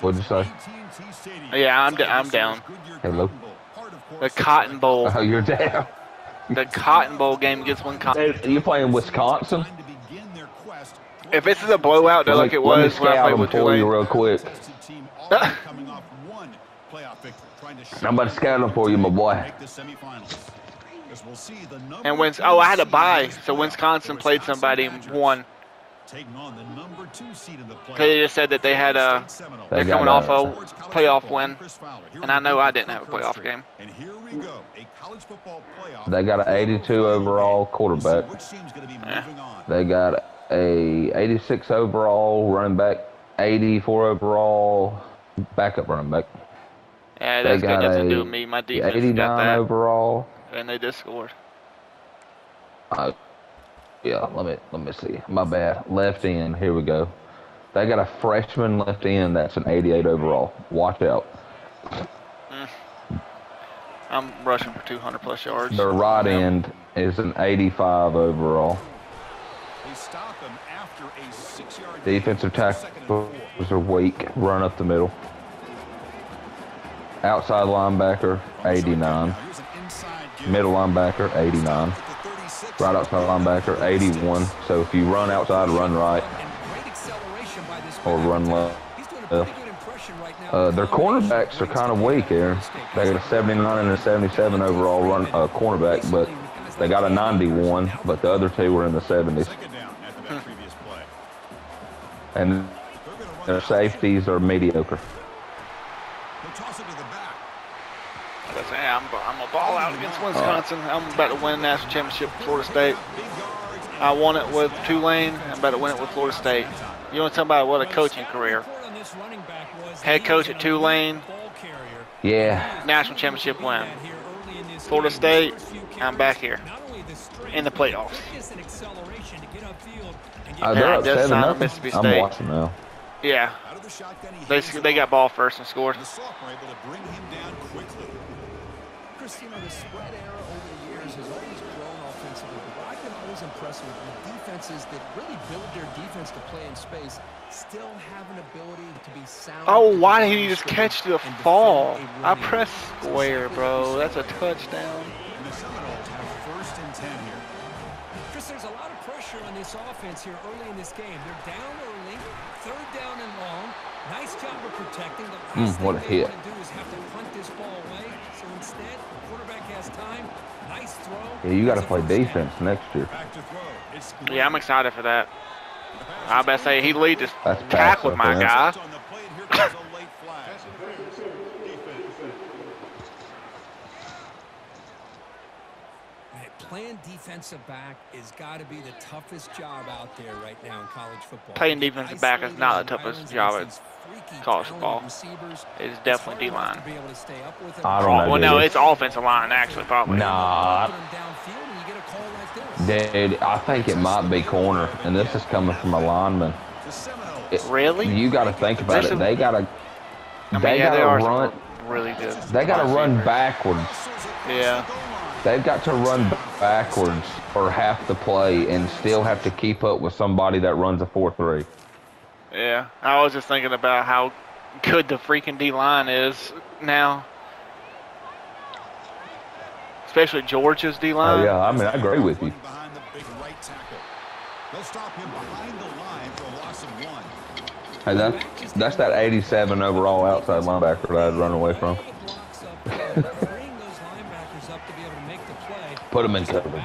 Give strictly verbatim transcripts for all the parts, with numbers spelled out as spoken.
What'd you say? Yeah, I'm, d I'm down. Hello? The Cotton Bowl. Oh, you're down. The Cotton Bowl game gets one cotton. Are you playing Wisconsin? If this is a blowout, like it was when I played with Tulane. Real quick. I'm about to scout them for you, my boy. And wins. Oh, I had a bye, so Wisconsin played somebody and won. They just said that they had a they're coming off a playoff win, and I know I didn't have a playoff game. They got an eighty-two overall quarterback. Yeah. They got a eighty-six overall running back, eighty-four overall backup running back. Yeah, that's got good nothing to do with me. My defense eighty-nine got that overall, and they just scored. Uh, Yeah, let me let me see. My bad. Left end. Here we go. They got a freshman left end that's an eighty-eight overall. Watch out. Mm. I'm rushing for two hundred plus yards. Their right yeah. end is an eighty-five overall. They stop him after a six-yard defensive tackle was a weak run up the middle. Outside linebacker eighty-nine. Middle linebacker eighty-nine. Right outside linebacker, eighty-one. So if you run outside, run right, or run left. Uh, their cornerbacks are kind of weak here. They got a seventy-nine and a seventy-seven overall run uh, cornerback, but they got a ninety-one. But the other two were in the seventies. And their safeties are mediocre. I'm, I'm a ball out against Wisconsin. I'm about to win a national championship with Florida State. I won it with Tulane. I'm about to win it with Florida State. You want to talk about what a coaching career. Head coach at Tulane. Yeah. National championship win. Florida State, I'm back here in the playoffs. Uh, they're up seven nothing. I'm watching now. Yeah. They, they got ball first and scored. The spread era over the years has always grown offensively, but I've been always impressed with the defenses that really build their defense to play in space still have an ability to be sound. Oh, why did he just catch the ball? I pressed square, bro. That's a touchdown. And the Seminoles have first and ten here. Chris, there's a lot of pressure on this offense here early in this game. They're down early, third down and long. Nice job of protecting. The mm, what a hit. Yeah, you got to play defense next year. Yeah, I'm excited for that. I bet say he lead this tackle with my guy. Playing defensive back has got to be the toughest job out there right now in college football. Playing defensive back is not the toughest job in college football. It's definitely D-line. I don't know. Well, no, it's offensive line, actually, probably. Nah. Dude, I think it might be corner, and this is coming from a lineman. It, really? You got to think about it. They got to They got to run. Really good. They got to run backwards. Yeah. They've got to run backwards for half the play and still have to keep up with somebody that runs a four three. Yeah, I was just thinking about how good the freaking D-line is now. Especially Georgia's D-line. Oh, yeah, I mean, I agree with you. Hey, that's, that's that eighty-seven overall outside linebacker that I'd run away from. Put him in coverage.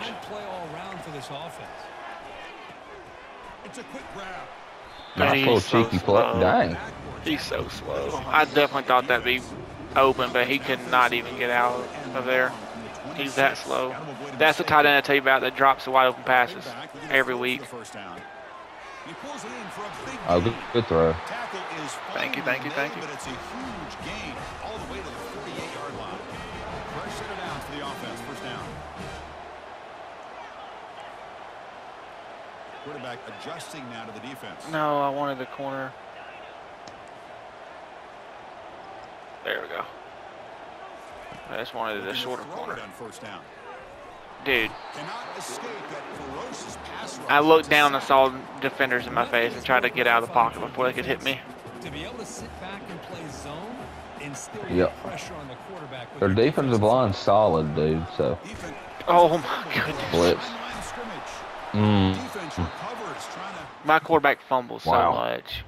Nice little cheeky play. Dang. He's so slow. I definitely thought that'd be open, but he could not even get out of there. He's that slow. That's the tight end I tell you about that drops the wide open passes every week. Oh, good, good throw. Thank you, thank you, thank you. Quarterback adjusting now to the defense. No, I wanted the corner. There we go. I just wanted a shorter corner. Dude. I looked down and saw defenders in my face and tried to get out of the pocket before they could hit me. to be able to sit back and play zone and still yep. get pressure on the quarterback. Their defensive line's solid, dude. So. Defense. Oh my goodness. Blitz. Mm. Defense recovers, trying to... My quarterback fumbles wow. so much.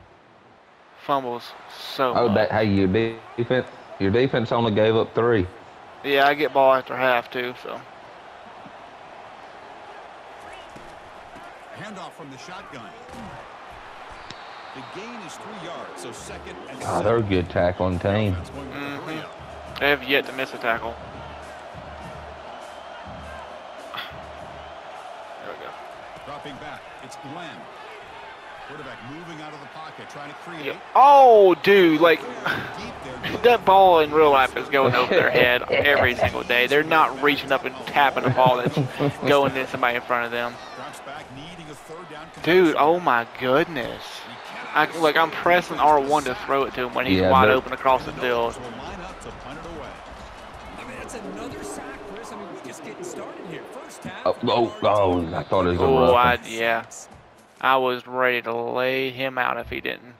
Fumbles so oh, much. Oh, that hey, your defense, your defense only gave up three. Yeah, I get ball after half too. So. Handoff from the shotgun. The gain is three yards, so second and God, seven. They're a good tackling team. Mm-hmm. They have yet to miss a tackle. There we go. Dropping back, it's Glenn. Quarterback moving out of the pocket, trying to create. Yep. Oh, dude, like, that ball in real life is going over their head every single day. They're not reaching up and tapping the ball that's going to somebody in front of them. Dude, oh my goodness. I, like, I'm pressing R one to throw it to him when he's yeah, wide open across the field. Oh, oh, oh, I thought it was a rough one. Oh, yeah. I was ready to lay him out if he didn't.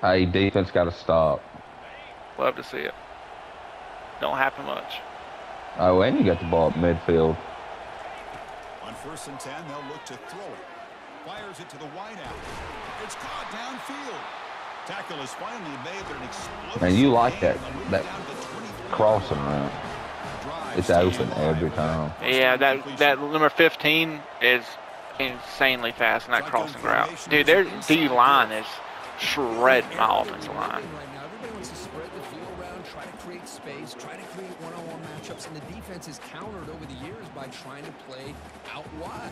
Hey, defense got to stop. Love to see it. Don't happen much. Oh, and you got the ball at midfield. On first and ten, they'll look to throw it. Fires it to the wide out. It's caught downfield. Tackle is finally made, but an explosive. Man, you like that that crossing route. It's open every time. Yeah, that that number fifteen is insanely fast in that crossing route. Dude, their D line is shredding my offensive line. Try to create space, try to create one-on-one matchups, and the defense is countered over the years by trying to play out wide.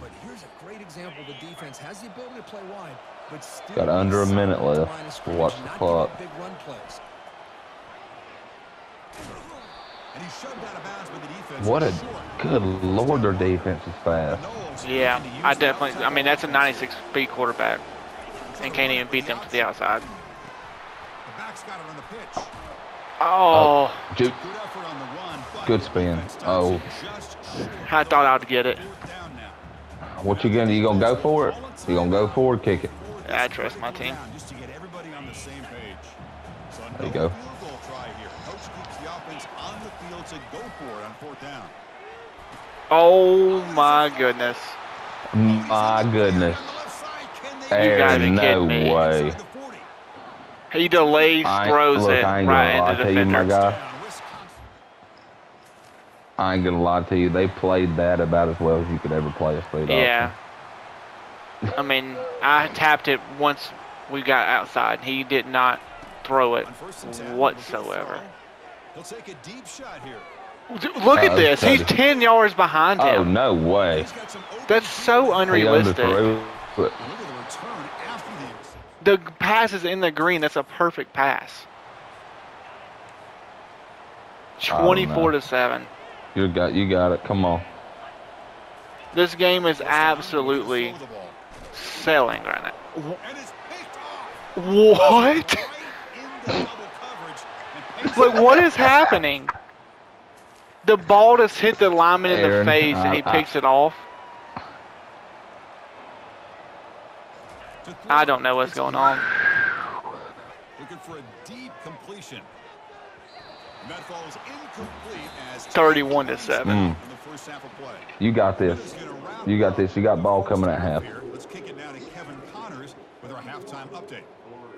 But here's a great example: the defense has the ability to play wide, but still got under a minute left. Watch the clock. Big run plays. And he shoved out of bounds with the defense. What a good lord, their defense is fast. Yeah, I definitely. I mean, that's a ninety-six speed quarterback, and can't even beat them to the outside. The back's got it on the pitch. Oh, oh dude. Good spin. Oh, I thought I'd get it. What you gonna? You gonna go for it? You gonna go for it? Kick it. I trust my team. There you go. Oh my goodness. My goodness. There's no way. He delays, throws look, it right into the defender. You, my guy. I ain't gonna lie to you. They played that about as well as you could ever play a speed yeah. option. Yeah. I mean, I tapped it once we got outside. He did not throw it whatsoever. He'll take a deep shot here. Look at this. He's ten yards behind him. Oh, no way. That's so unrealistic. He underthrew it. The pass is in the green. That's a perfect pass. Twenty-four to seven. You got, you got it. Come on. This game is absolutely selling right now. What? Like, what is happening? The ball just hit the lineman in the face, and he picks it off. I don't know what's going on. Looking for a deep completion. That falls incomplete as thirty-one to seven. Mm. You got this. You got this. You got ball coming at half. Let's kick it now to Kevin Connors with our halftime update.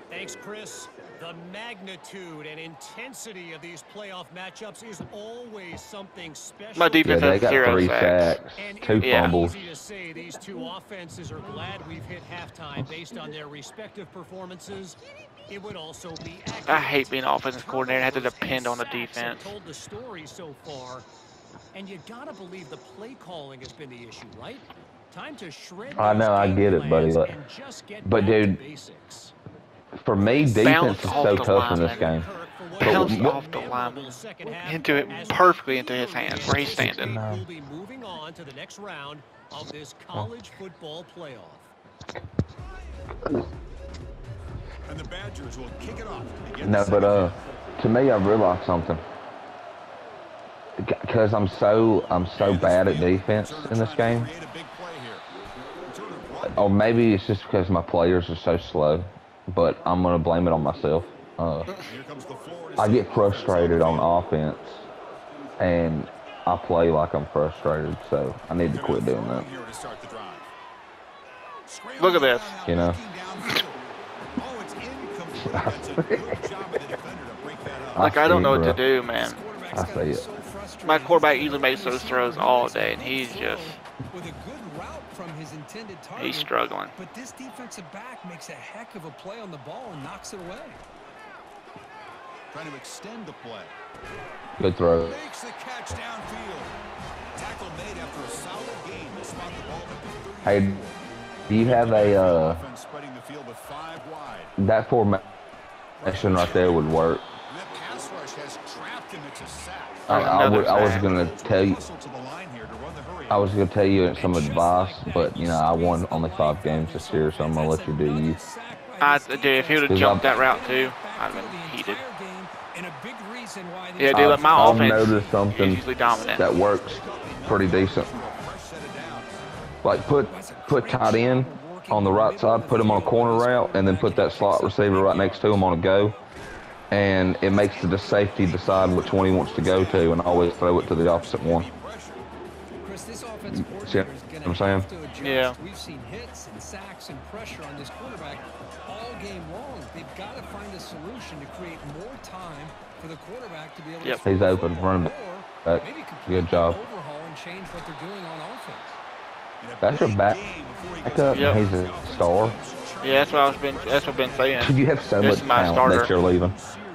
Thanks, Chris. The magnitude and intensity of these playoff matchups is always something special. My defense yeah, has got zero three sacks, two yeah. fumbles. Easy to say these two offenses are glad we've hit halftime based on their respective performances. It would also be I hate being an offensive coordinator. I have to depend on the defense. Told the story so far, and you gotta believe the play calling has been the issue, right? Time to shred. I know, I get it, buddy, but, but dude. For me, defense is so tough in this game. Bounced off the lineman. Into it, perfectly into his hands, where he's standing. We'll be moving on to the next round of this college football playoff. And the Badgers will kick it off. No, but uh, to me, I realized something. Because I'm so, I'm so bad at defense in this game. or maybe it's just because my players are so slow, but I'm going to blame it on myself. Uh, I get frustrated on offense, and I play like I'm frustrated, so I need to quit doing that. Look at this. You know? Like, I, I don't know what to do, man. I see it. My quarterback usually makes those throws all day, and he's just... He's struggling. But this defensive back makes a heck of a play on the ball and knocks it away. Trying to extend the play. Good throw. Makes the catch downfield. Tackle made after a solid game. Hey, do you have a uh that formation right there would work? I, I, would, I was gonna tell you. I was gonna tell you some advice, but you know I won only five games this year, so I'm gonna let you do you. I, dude, if he would have jumped I've, that route too, I'd been heated. Yeah, dude, like my I've offense noticed something is dominant. That works pretty decent. Like put put tight end on the right side, put him on a corner route, and then put that slot receiver right next to him on a go, and it makes the safety decide which one he wants to go to, and always throw it to the opposite one. See what I'm saying? Yeah. We've seen hits and sacks and pressure on this quarterback all game long. They've got to find a solution to create more time for the quarterback to be able. Yep. To. He's open. Run back. Good job. Change what they're doing on offense. That's your back. Back up. Yep. He's a star. Yeah, that's what I was been. That's what I've been saying. You have so this much talent starter. That you're leaving.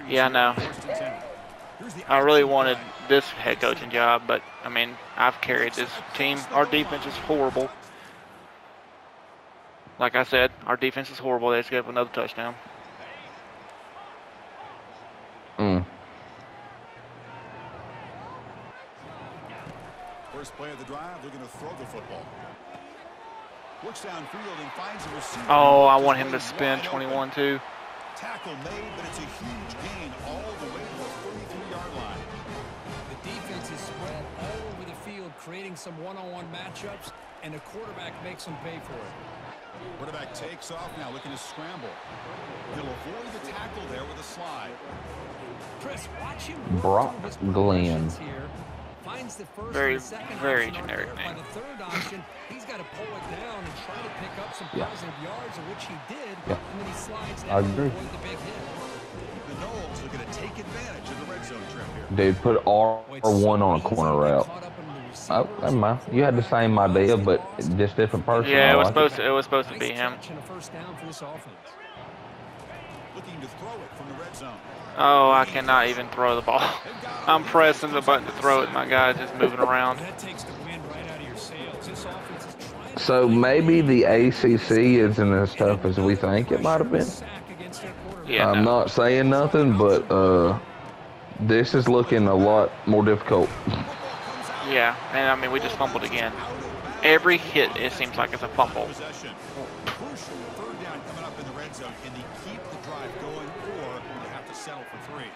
Yeah, I know. I really wanted this head coaching job, but I mean, I've carried this team. Our defense is horrible. Like I said, our defense is horrible. They just gave up another touchdown. Mm. First play of the drive, looking to throw the football. Looks downfield and finds a receiver. Oh, I want him to spin twenty-one too. Tackle made, but it's a huge gain all the way to the thirty-three yard line. The defense is spread all over the field, creating some one-on-one matchups, and the quarterback makes them pay for it. Quarterback takes off now, looking to scramble. He'll avoid the tackle there with a slide. Chris, watch him. Brock Glenn. Finds the first very, and second very generic name. The third option, he's got to pull it down and try to pick up some positive yeah. yards, of which he did, yeah. and then he slides down to avoid the big hit. The Knowles are going to take advantage of the red zone trip here. Dude, put R one on a corner route. Oh, never mind. You had the same idea, but just different person. Yeah, it was, like supposed, it. To, it was supposed to be him. Looking to throw it from the red zone. Oh, I cannot even throw the ball. I'm pressing the button to throw it. My guy's just moving around. So maybe the A C C isn't as tough as we think it might have been. Yeah, I'm no. not saying nothing, but uh, this is looking a lot more difficult. Yeah, and I mean, we just fumbled again. Every hit, it seems like it's a fumble. Zone. Can they keep the drive going, or they have to settle for three?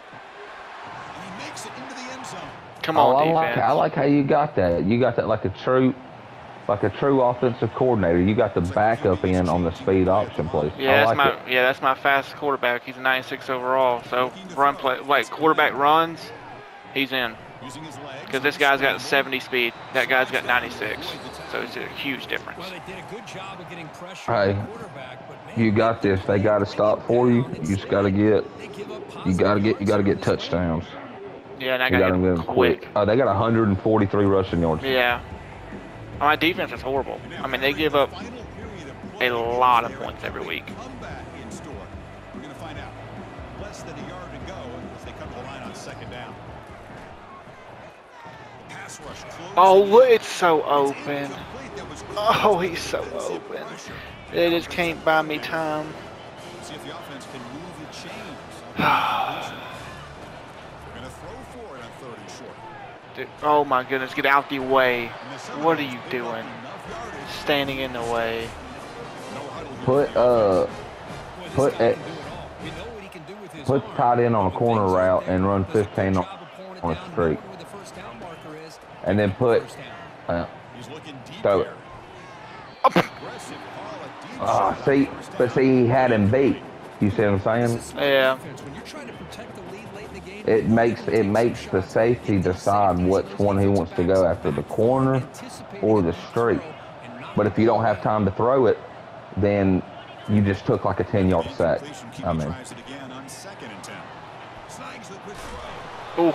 And he makes it into the end zone. Come on, oh, I defense. Like, I like how you got that. You got that like a true, like a true offensive coordinator. You got the backup in on the speed option play. Yeah, like that's my it. yeah, that's my fast quarterback. He's a ninety-six overall. So run play, like quarterback runs, he's in. Because this guy's got seventy speed, that guy's got ninety-six. So it's a huge difference. Well, they did a good job of getting pressure on the quarterback, but man, you got this. They got to stop for you. You just got to get. You got to get. You got to get touchdowns. Yeah, and I got to get them quick. quick. Oh, they got one hundred forty-three rushing yards. Yeah. My defense is horrible. I mean, they give up a lot of points every week. We're gonna find out. Less than a yard to go if they come to the line on second down. Oh, it's so open. Oh, he's so open. They just can't buy me time. See if the offense can move the chains. Going to throw for it on third and short. Dude, oh my goodness, get out the way. What are you doing? Standing in the way. Put uh put it put tight end on a corner route and run fifteen on, on a streak. And then put, uh, throw it. Up. Ah, uh, say, but say he had him bait. You see what I'm saying? Yeah. It makes it makes the safety decide which one he wants to go after, the corner or the straight. But if you don't have time to throw it, then you just took like a ten-yard sack. I mean. Oof.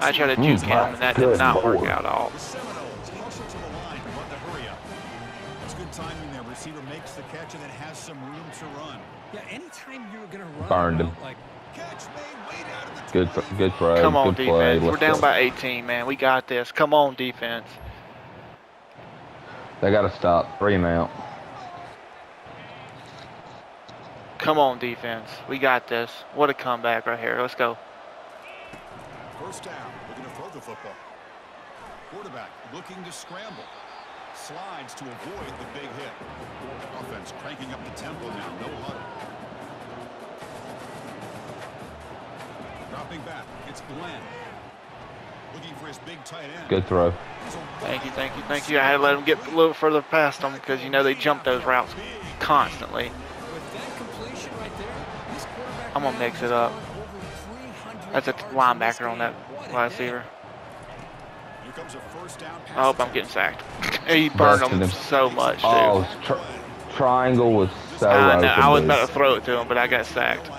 I tried to juke mm, him, and that did not Lord. work out at all. Burned him. Good, good play. Come on, good defense. Play. We're down go. by eighteen, man. We got this. Come on, defense. They got to stop. Three and out. Come on, defense. We got this. What a comeback right here. Let's go. First down. Looking to throw the football. Quarterback looking to scramble. Slides to avoid the big hit. Offense cranking up the tempo now. No huddle. Dropping back. It's Glenn. Looking for his big tight end. Good throw. Thank you, thank you, thank you. I had to let him get a little further past them because, you know, they jump those routes constantly. I'm going to mix it up. That's a linebacker on that wide receiver. I hope I'm getting sacked. He burned him so much, dude. Oh, tri triangle was so I open. Know. I was about to throw it to him, but I got sacked.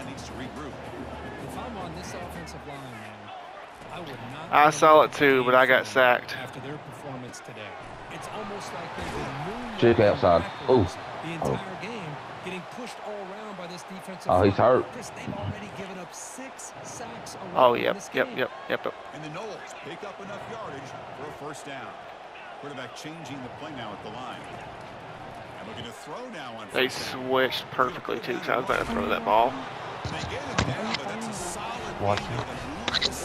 I saw it too, but I got sacked. After their performance today, it's almost like they check outside. Oh. The entire game getting pushed all around by this defensive. Oh, he's hurt. They've already given up six sacks. Oh, yep, yep, yep, yep. And the Knowles pick up enough yardage for a first down. Quarterback changing the play now at the line. And looking to throw now on. They switched perfectly too, because I was about to throw that ball. They get it down, but that's a solid. Watch it.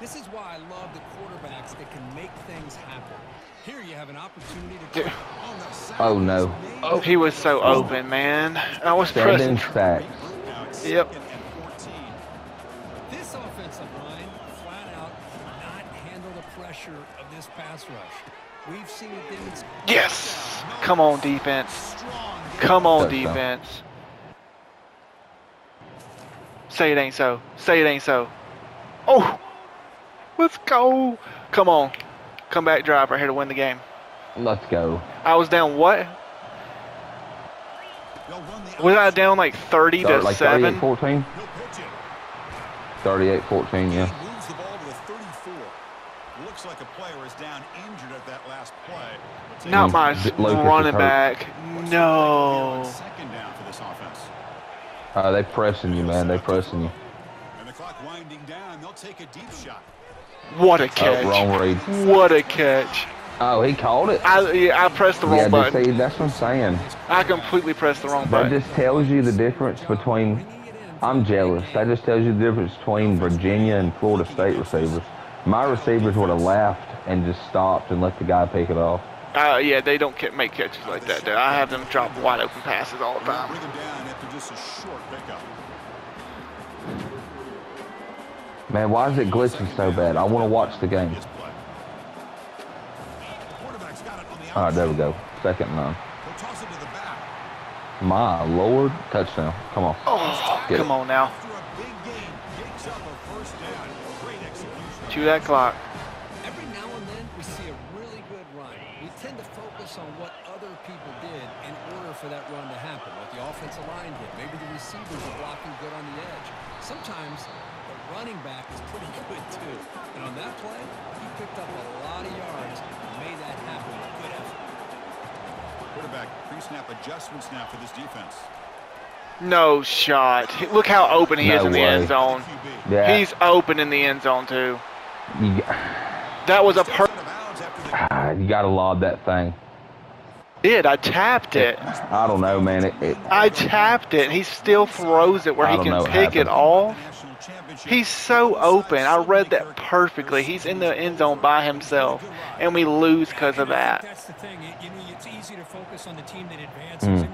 This is why I love the quarterbacks that can make things happen. Here you have an opportunity to get on the side. Oh no. Oh, he was so oh. open, man. I was pressing. Yep. This offensive line flat out cannot handle the pressure of this pass rush. We've seen things. Yes. Come on, defense. Come on, defense. Say it ain't so. Say it ain't so. Oh. Let's go. Come on. Come back drive right here to win the game. Let's go. I was down what? Was I down like thirty to seven? thirty-eight fourteen? thirty-eight fourteen, yeah. He moves the ball to the thirty-four. Looks like a player is down injured at that last play. Not my running back. No. Uh, they pressing you, man. They pressing you. And the clock winding down. They'll take a deep shot. What a catch! Oh, wrong read. What a catch! Oh, he called it. I yeah, I pressed the wrong yeah, button. See, that's what I'm saying. I completely pressed the wrong that button. That just tells you the difference between. I'm jealous. That just tells you the difference between Virginia and Florida State receivers. My receivers would have laughed and just stopped and let the guy pick it off. Uh, yeah, they don't make catches like that, dude. I have them drop wide open passes all the time. Bring them down after just a short pickup. Man, why is it glitching so bad? I want to watch the game. All right, there we go. Second nine. My Lord, touchdown. Come on. Oh, come it. on now. Chew that clock. Every now and then we see a really good run. We tend to focus on what other people did in order for that run to happen. What the offensive line did. Maybe the receivers are blocking good on the edge. Sometimes running back is pretty good too, and on that play, he picked up a lot of yards and made that happen. Good effort. Quarterback pre-snap adjustments now for this defense. No shot. Look how open he no is in way. the end zone. Yeah. He's open in the end zone too. You got, that was a per. Ah, you gotta lob that thing. Did I tapped it? I don't know, man. It, it, I tapped it. He still throws it where he can pick it off. He's so open. I read that perfectly. He's in the end zone by himself, and we lose because of that. Mm.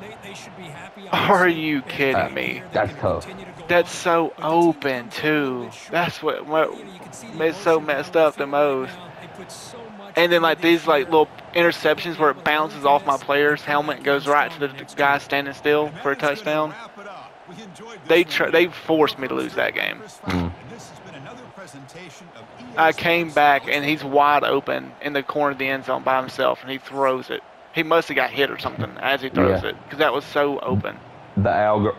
Are you kidding me? That's tough. That's so open too. That's what, what is so messed up the most. and then like these like little interceptions where it bounces off my player's helmet and goes right to the guy standing still for a touchdown. They tr they forced me to lose that game. Mm. I came back and he's wide open in the corner of the end zone by himself, and he throws it. He must have got hit or something as he throws yeah. it, because that was so open. The algor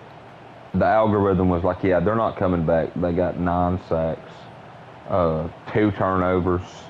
the algorithm was like, yeah, they're not coming back. They got nine sacks, uh, two turnovers.